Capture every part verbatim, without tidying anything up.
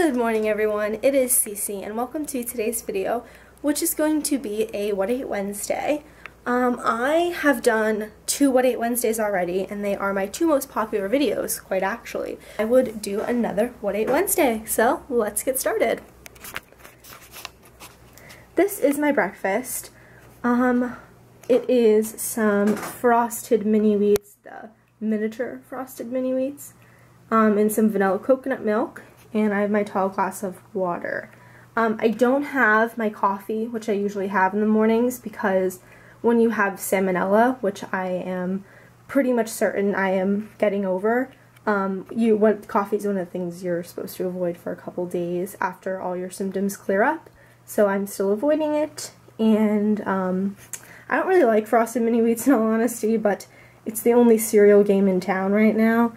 Good morning everyone, it is Cece and welcome to today's video, which is going to be a What Ate Wednesday. Um, I have done two What Ate Wednesdays already and they are my two most popular videos, quite actually. I would do another What Ate Wednesday, so let's get started. This is my breakfast. Um, it is some frosted mini wheats, the miniature frosted mini wheats, um, and some vanilla coconut milk. And I have my tall glass of water. Um, I don't have my coffee, which I usually have in the mornings, because when you have salmonella, which I am pretty much certain I am getting over, um, you want, coffee is one of the things you're supposed to avoid for a couple days after all your symptoms clear up. So I'm still avoiding it, and um, I don't really like frosted mini wheats in all honesty, but it's the only cereal game in town right now,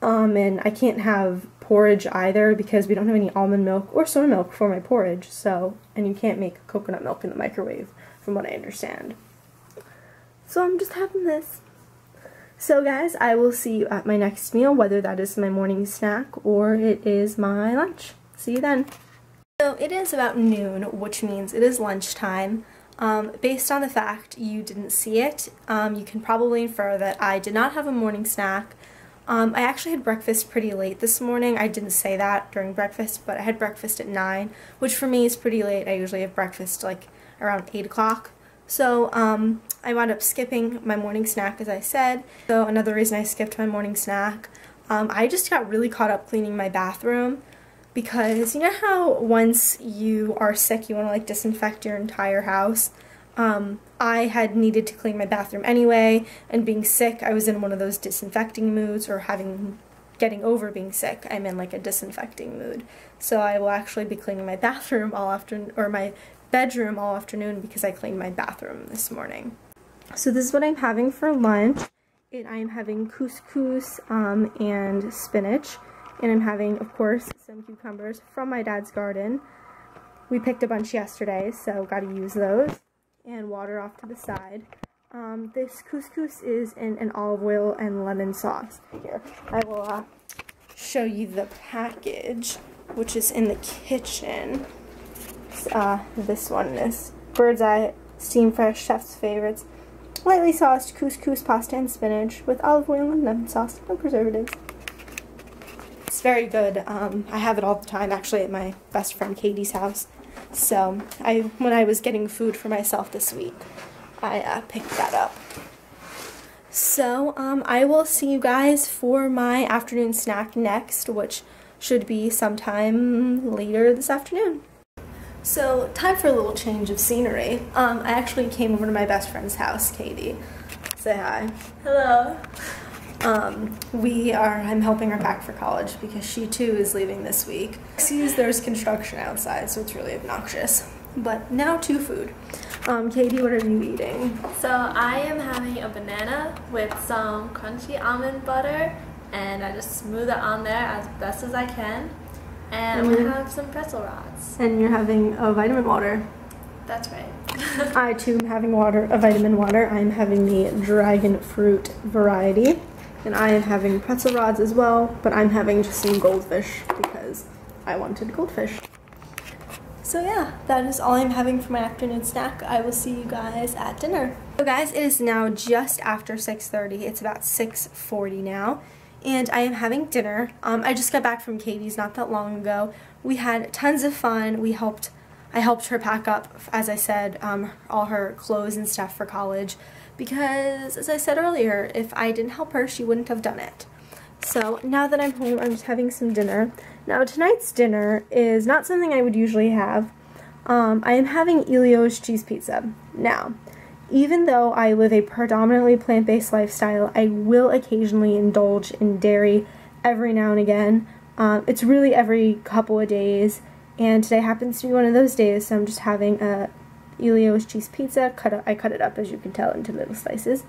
um, and I can't have porridge either because we don't have any almond milk or soy milk for my porridge, so, and you can't make coconut milk in the microwave from what I understand. So I'm just having this. So guys, I will see you at my next meal, whether that is my morning snack or it is my lunch. See you then. So it is about noon, which means it is lunchtime. Um, based on the fact you didn't see it, um, you can probably infer that I did not have a morning snack. Um, I actually had breakfast pretty late this morning. I didn't say that during breakfast, but I had breakfast at nine, which for me is pretty late. I usually have breakfast like around eight o'clock. So um, I wound up skipping my morning snack, as I said. So another reason I skipped my morning snack, um, I just got really caught up cleaning my bathroom, because you know how once you are sick, you want to like disinfect your entire house? Um, I had needed to clean my bathroom anyway, and being sick, I was in one of those disinfecting moods, or having, getting over being sick, I'm in like a disinfecting mood. So I will actually be cleaning my bathroom all afternoon, or my bedroom all afternoon, because I cleaned my bathroom this morning. So this is what I'm having for lunch. It, I'm having couscous um, and spinach, and I'm having, of course, some cucumbers from my dad's garden. We picked a bunch yesterday, so gotta use those. And water off to the side. Um, this couscous is in an olive oil and lemon sauce. Here, I will uh, show you the package, which is in the kitchen. Uh, this one is Bird's Eye, steam fresh, chef's favorites, lightly sauced couscous pasta and spinach with olive oil and lemon sauce, no preservatives. It's very good. Um, I have it all the time, actually, at my best friend Katie's house. So, I when I was getting food for myself this week, I uh, picked that up. So, um, I will see you guys for my afternoon snack next, which should be sometime later this afternoon. So, time for a little change of scenery. Um, I actually came over to my best friend's house, Katie. Say hi. Hello. Um, we are, I'm helping her pack for college because she too is leaving this week. Excuse, there's construction outside, so it's really obnoxious. But now to food. Um, Katie, what are you eating? So I am having a banana with some crunchy almond butter, and I just smooth it on there as best as I can. And mm-hmm. I'm gonna have some pretzel rods. And you're having a vitamin water. That's right. I too am having water, a vitamin water. I'm having the dragon fruit variety. And I am having pretzel rods as well, but I'm having just some goldfish because I wanted goldfish. So yeah, that is all I'm having for my afternoon snack. I will see you guys at dinner. So guys, it is now just after six thirty. It's about six forty now, and I am having dinner. Um, I just got back from Katie's not that long ago. We had tons of fun. We helped, I helped her pack up, as I said, um, all her clothes and stuff for college. Because, as I said earlier, if I didn't help her, she wouldn't have done it. So, now that I'm home, I'm just having some dinner. Now, tonight's dinner is not something I would usually have. Um, I am having Elio's cheese pizza. Now, even though I live a predominantly plant-based lifestyle, I will occasionally indulge in dairy every now and again. Um, it's really every couple of days, and today happens to be one of those days, so I'm just having a Elio's cheese pizza. Cut up, I cut it up, as you can tell, into little slices.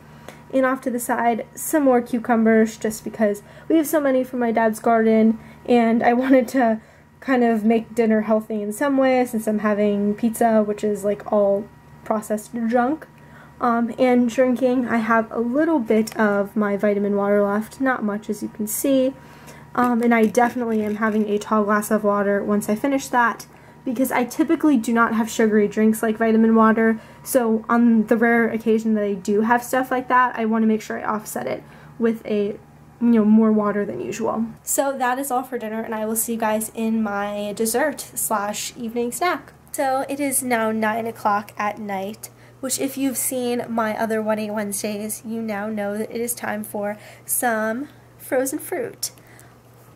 And off to the side, some more cucumbers, just because we have so many from my dad's garden, and I wanted to kind of make dinner healthy in some way, since I'm having pizza, which is like all processed junk. Um, and drinking, I have a little bit of my vitamin water left, not much as you can see. Um, and I definitely am having a tall glass of water once I finish that, because I typically do not have sugary drinks like vitamin water, so on the rare occasion that I do have stuff like that, I want to make sure I offset it with a, you know, more water than usual. So that is all for dinner, and I will see you guys in my dessert slash evening snack. So it is now nine o'clock at night, which if you've seen my other one eight Wednesdays, you now know that it is time for some frozen fruit.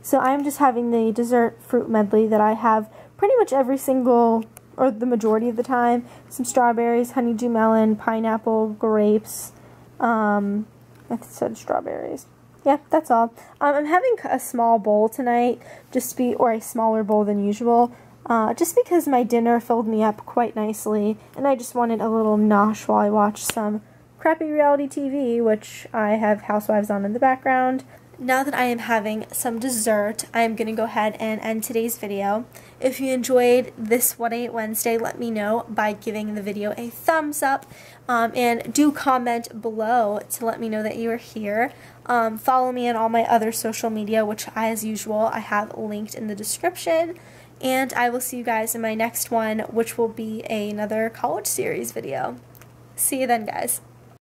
So I'm just having the dessert fruit medley that I have pretty much every single, or the majority of the time. Some strawberries, honeydew melon, pineapple, grapes, um, I said strawberries. Yeah, that's all. Um, I'm having a small bowl tonight, just be, or a smaller bowl than usual, uh, just because my dinner filled me up quite nicely, and I just wanted a little nosh while I watched some crappy reality T V, which I have Housewives on in the background. Now that I am having some dessert, I am going to go ahead and end today's video. If you enjoyed this one eight Wednesday, let me know by giving the video a thumbs up. Um, and do comment below to let me know that you are here. Um, follow me on all my other social media, which I, as usual, I have linked in the description. And I will see you guys in my next one, which will be a, another college series video. See you then, guys.